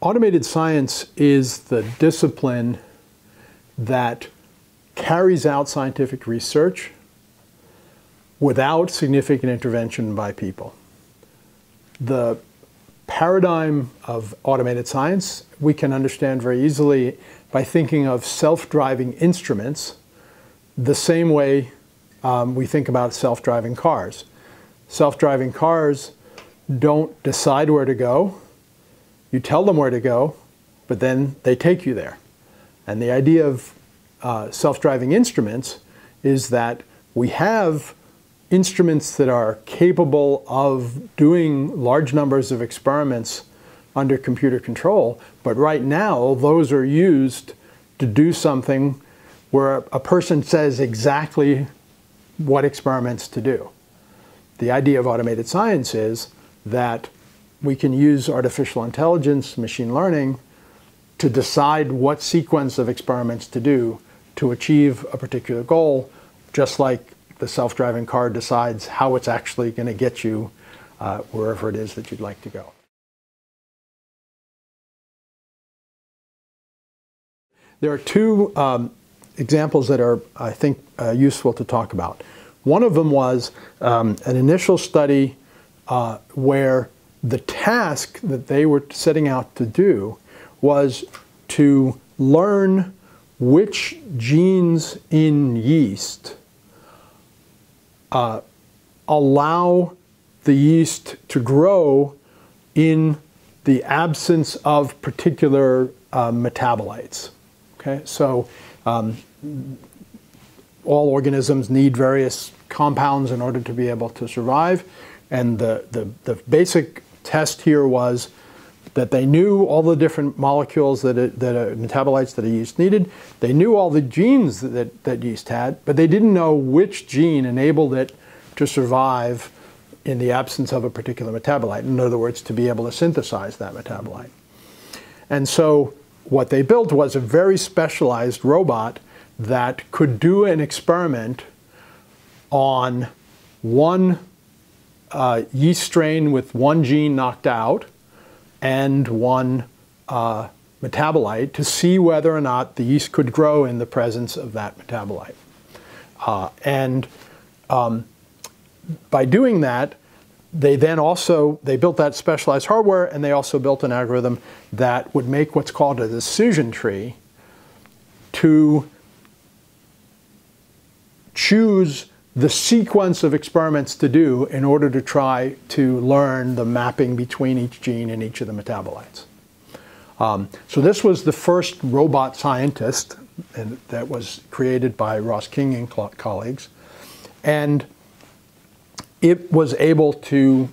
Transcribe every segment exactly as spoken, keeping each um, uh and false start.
Automated science is the discipline that carries out scientific research without significant intervention by people. The paradigm of automated science we can understand very easily by thinking of self-driving instruments the same way um, we think about self-driving cars. Self-driving cars don't decide where to go. You tell them where to go, but then they take you there. And the idea of uh, self-driving instruments is that we have instruments that are capable of doing large numbers of experiments under computer control, but right now those are used to do something where a person says exactly what experiments to do. The idea of automated science is that we can use artificial intelligence, machine learning, to decide what sequence of experiments to do to achieve a particular goal, just like the self-driving car decides how it's actually going to get you uh, wherever it is that you'd like to go. There are two um, examples that are, I think, uh, useful to talk about. One of them was um, an initial study uh, where the task that they were setting out to do was to learn which genes in yeast uh, allow the yeast to grow in the absence of particular uh, metabolites. Okay, so um, all organisms need various compounds in order to be able to survive, and the, the, the basic test here was that they knew all the different molecules that, it, that a, metabolites that a yeast needed. They knew all the genes that, that yeast had, but they didn't know which gene enabled it to survive in the absence of a particular metabolite. In other words, to be able to synthesize that metabolite. And so what they built was a very specialized robot that could do an experiment on one Uh, yeast strain with one gene knocked out and one uh, metabolite to see whether or not the yeast could grow in the presence of that metabolite. Uh, and um, by doing that, they then also, they built that specialized hardware, and they also built an algorithm that would make what's called a decision tree to choose the sequence of experiments to do in order to try to learn the mapping between each gene and each of the metabolites. Um, so this was the first robot scientist, and that was created by Ross King and colleagues, and it was able to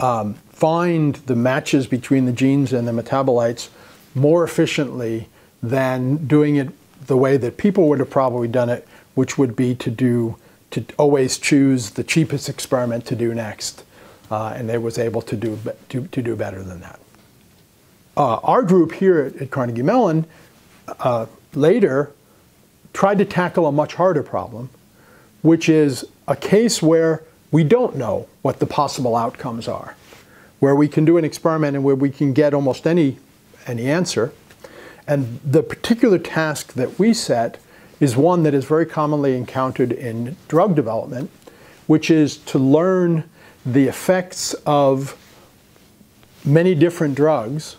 um, find the matches between the genes and the metabolites more efficiently than doing it the way that people would have probably done it, which would be to do to always choose the cheapest experiment to do next, uh, and they was able to do, to, to do better than that. Uh, our group here at, at Carnegie Mellon uh, later tried to tackle a much harder problem, which is a case where we don't know what the possible outcomes are, where we can do an experiment and where we can get almost any, any answer. And the particular task that we set is one that is very commonly encountered in drug development, which is to learn the effects of many different drugs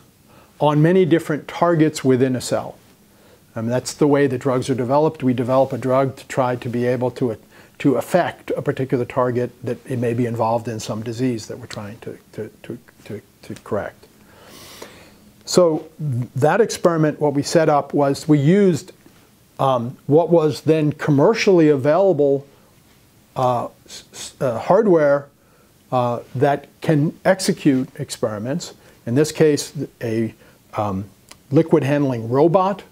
on many different targets within a cell. And that's the way that drugs are developed. We develop a drug to try to be able to, to affect a particular target that it may be involved in some disease that we're trying to, to, to, to, to correct. So that experiment, what we set up was we used Um, what was then commercially available uh, uh, hardware uh, that can execute experiments. In this case, a um, liquid handling robot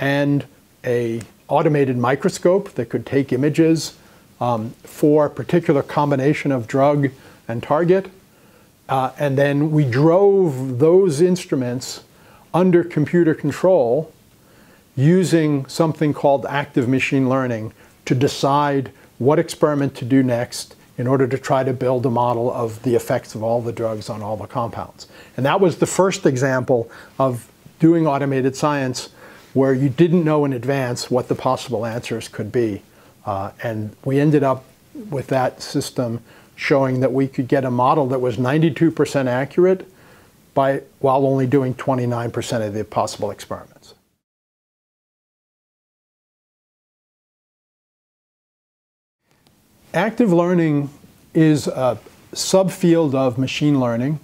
and an automated microscope that could take images um, for a particular combination of drug and target. Uh, and then we drove those instruments under computer control using something called active machine learning to decide what experiment to do next in order to try to build a model of the effects of all the drugs on all the compounds. And that was the first example of doing automated science where you didn't know in advance what the possible answers could be. Uh, and we ended up with that system showing that we could get a model that was ninety-two percent accurate by, while only doing twenty-nine percent of the possible experiments. Active learning is a subfield of machine learning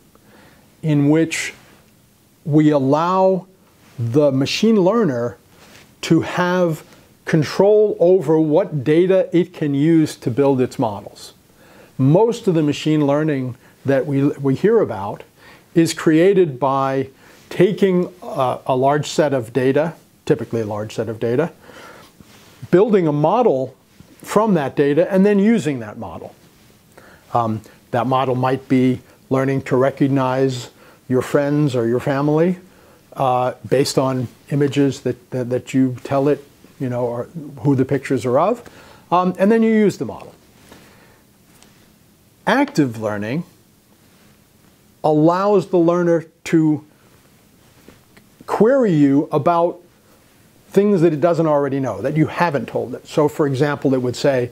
in which we allow the machine learner to have control over what data it can use to build its models. Most of the machine learning that we, we hear about is created by taking a, a large set of data, typically a large set of data, building a model from that data, and then using that model. Um, that model might be learning to recognize your friends or your family uh, based on images that, that, that you tell it, you know, or who the pictures are of, um, and then you use the model. Active learning allows the learner to query you about things that it doesn't already know, that you haven't told it. So for example, it would say,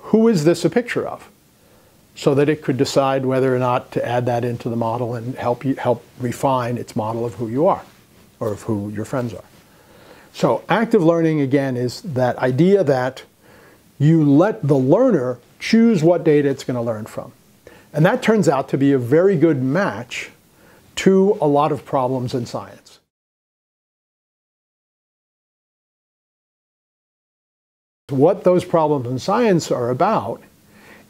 who is this a picture of? So that it could decide whether or not to add that into the model and help you, help refine its model of who you are or of who your friends are. So active learning, again, is that idea that you let the learner choose what data it's going to learn from. And that turns out to be a very good match to a lot of problems in science. What those problems in science are about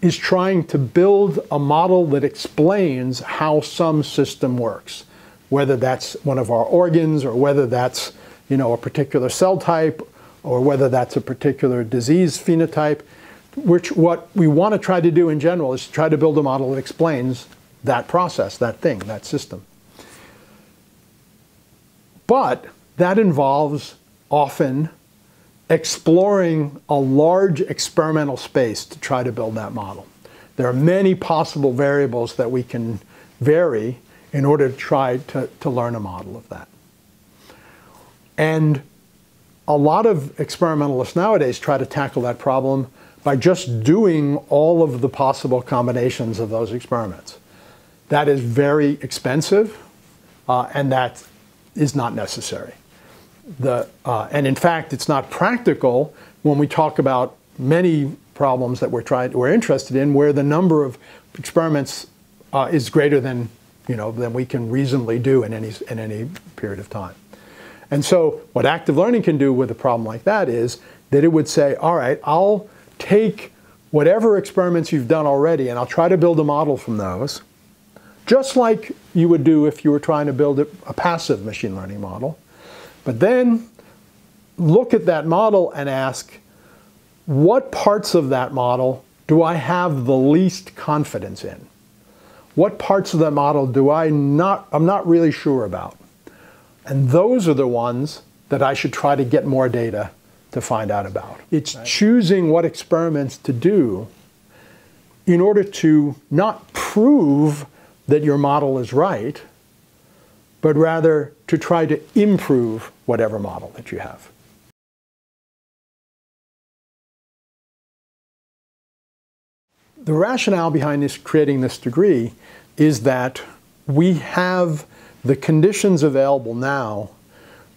is trying to build a model that explains how some system works, whether that's one of our organs or whether that's, you know, a particular cell type or whether that's a particular disease phenotype. Which what we want to try to do in general is to try to build a model that explains that process, that thing, that system. But that involves often exploring a large experimental space to try to build that model. There are many possible variables that we can vary in order to try to, to learn a model of that. And a lot of experimentalists nowadays try to tackle that problem by just doing all of the possible combinations of those experiments. That is very expensive, uh, and that is not necessary. The, uh, and in fact, it's not practical when we talk about many problems that we're, trying, we're interested in where the number of experiments uh, is greater than, you know, than we can reasonably do in any, in any period of time. And so what active learning can do with a problem like that is that it would say, all right, I'll take whatever experiments you've done already and I'll try to build a model from those, just like you would do if you were trying to build a, a passive machine learning model. But then look at that model and ask, what parts of that model do I have the least confidence in? What parts of that model do I not, I'm not really sure about? And those are the ones that I should try to get more data to find out about. It's right. Choosing what experiments to do in order to not prove that your model is right, but rather to try to improve whatever model that you have. The rationale behind this, creating this degree is that we have the conditions available now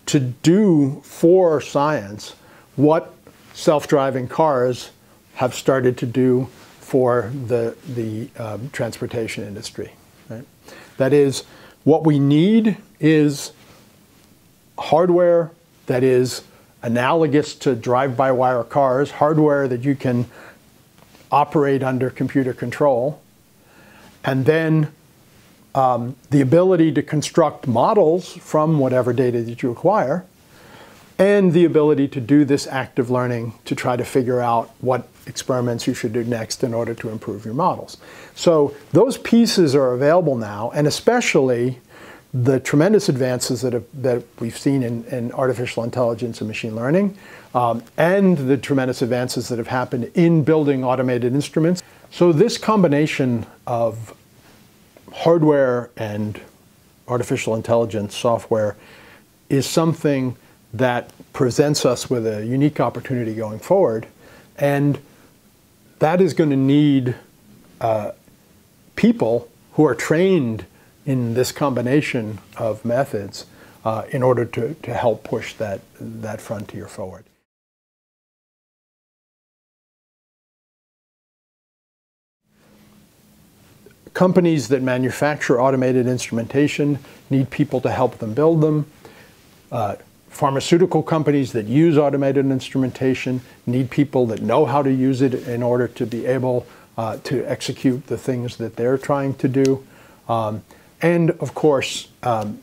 to do for science what self-driving cars have started to do for the, the um, transportation industry. Right? That is, what we need is hardware that is analogous to drive-by-wire cars, hardware that you can operate under computer control, and then um, the ability to construct models from whatever data that you acquire, and the ability to do this active learning to try to figure out what experiments you should do next in order to improve your models. So those pieces are available now, and especially the tremendous advances that, have, that we've seen in, in artificial intelligence and machine learning, um, and the tremendous advances that have happened in building automated instruments. So this combination of hardware and artificial intelligence software is something that presents us with a unique opportunity going forward, and that is going to need uh, people who are trained in this combination of methods uh, in order to, to help push that, that frontier forward. Companies that manufacture automated instrumentation need people to help them build them. Uh, pharmaceutical companies that use automated instrumentation need people that know how to use it in order to be able uh, to execute the things that they're trying to do. Um, and of course, um,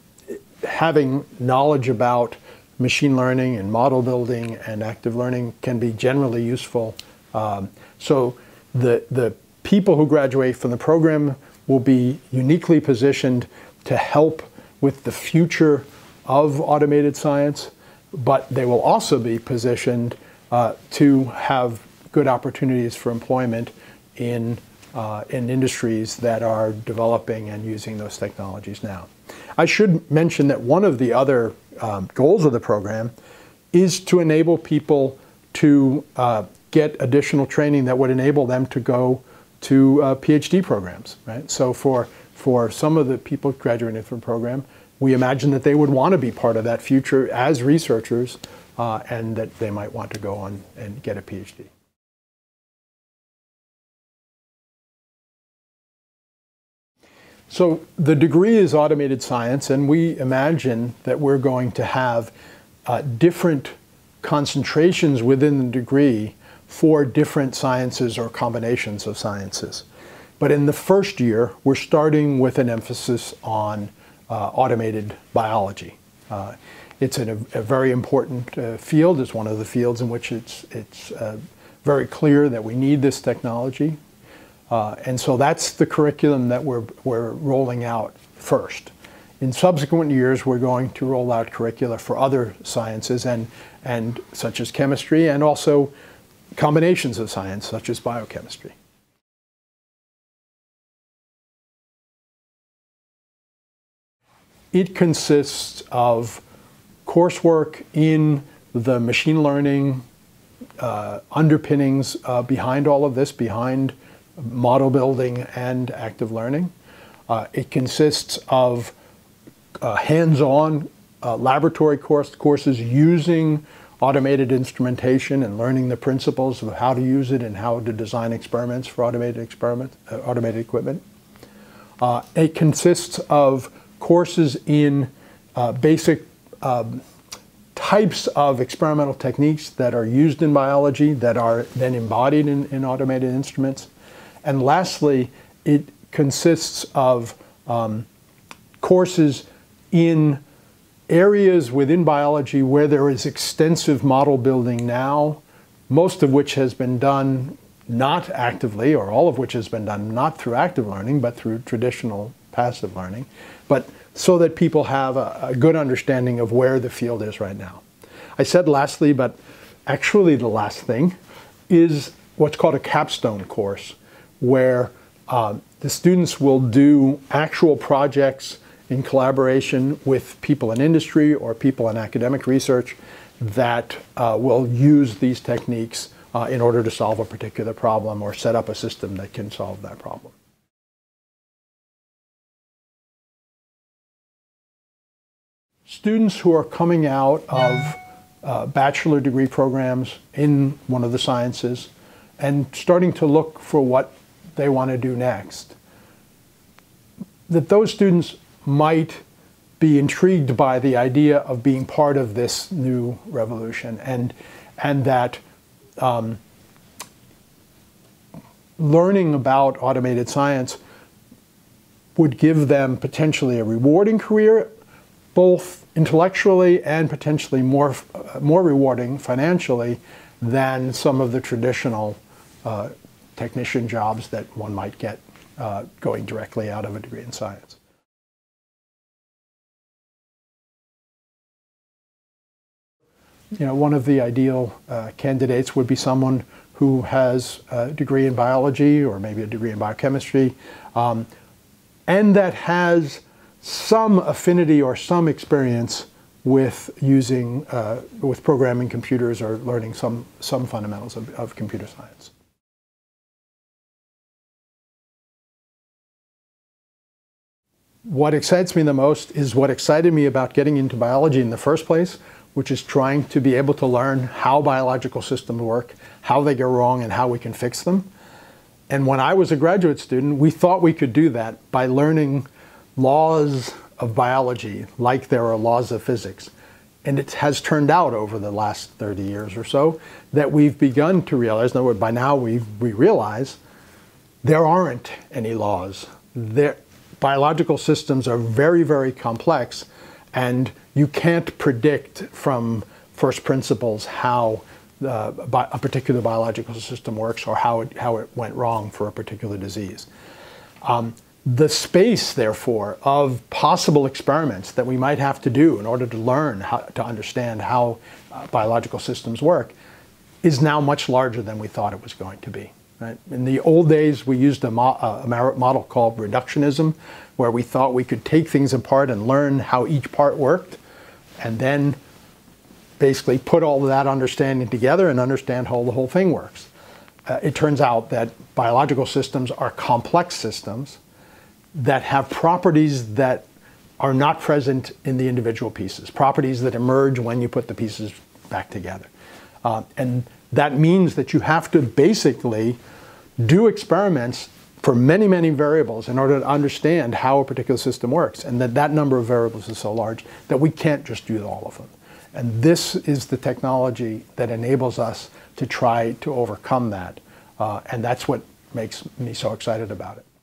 having knowledge about machine learning and model building and active learning can be generally useful. Um, so the, the people who graduate from the program will be uniquely positioned to help with the future of automated science, but they will also be positioned uh, to have good opportunities for employment in, uh, in industries that are developing and using those technologies now. I should mention that one of the other um, goals of the program is to enable people to uh, get additional training that would enable them to go to uh, PhD programs, right? So for, for some of the people graduating from the program, we imagine that they would want to be part of that future as researchers uh, and that they might want to go on and get a PhD. So the degree is automated science, and we imagine that we're going to have uh, different concentrations within the degree for different sciences or combinations of sciences. But in the first year, we're starting with an emphasis on Uh, automated biology. Uh, it's an, a, a very important uh, field. It's one of the fields in which it's, it's uh, very clear that we need this technology. Uh, and so that's the curriculum that we're, we're rolling out first. In subsequent years, we're going to roll out curricula for other sciences, and, and such as chemistry, and also combinations of science, such as biochemistry. It consists of coursework in the machine learning uh, underpinnings uh, behind all of this, behind model building and active learning. Uh, it consists of uh, hands-on uh, laboratory course, courses using automated instrumentation and learning the principles of how to use it and how to design experiments for automated, experiment, uh, automated equipment. Uh, it consists of courses in uh, basic um, types of experimental techniques that are used in biology that are then embodied in, in automated instruments. And lastly, it consists of um, courses in areas within biology where there is extensive model building now, most of which has been done not actively, or all of which has been done not through active learning, but through traditional passive learning, but so that people have a, a good understanding of where the field is right now. I said lastly, but actually the last thing is what's called a capstone course, where uh, the students will do actual projects in collaboration with people in industry or people in academic research that uh, will use these techniques uh, in order to solve a particular problem or set up a system that can solve that problem. Students who are coming out of uh, bachelor degree programs in one of the sciences and starting to look for what they want to do next, that those students might be intrigued by the idea of being part of this new revolution, and, and that um, learning about automated science would give them potentially a rewarding career, both intellectually and potentially more, more rewarding financially than some of the traditional uh, technician jobs that one might get uh, going directly out of a degree in science. You know, one of the ideal uh, candidates would be someone who has a degree in biology or maybe a degree in biochemistry, um, and that has some affinity or some experience with using, uh, with programming computers or learning some, some fundamentals of, of computer science. What excites me the most is what excited me about getting into biology in the first place, which is trying to be able to learn how biological systems work, how they go wrong, and how we can fix them. And when I was a graduate student, we thought we could do that by learning laws of biology, like there are laws of physics. And it has turned out over the last thirty years or so that we've begun to realize, in other words, by now we we realize there aren't any laws. There, biological systems are very, very complex, and you can't predict from first principles how uh, bi a particular biological system works or how it, how it went wrong for a particular disease. Um, the space, therefore, of possible experiments that we might have to do in order to learn how to understand how uh, biological systems work is now much larger than we thought it was going to be. Right? In the old days, we used a, mo a model called reductionism, where we thought we could take things apart and learn how each part worked, and then basically put all of that understanding together and understand how the whole thing works. Uh, it turns out that biological systems are complex systems that have properties that are not present in the individual pieces, properties that emerge when you put the pieces back together. Uh, and that means that you have to basically do experiments for many, many variables in order to understand how a particular system works, and that that number of variables is so large that we can't just do all of them. And this is the technology that enables us to try to overcome that, uh, and that's what makes me so excited about it.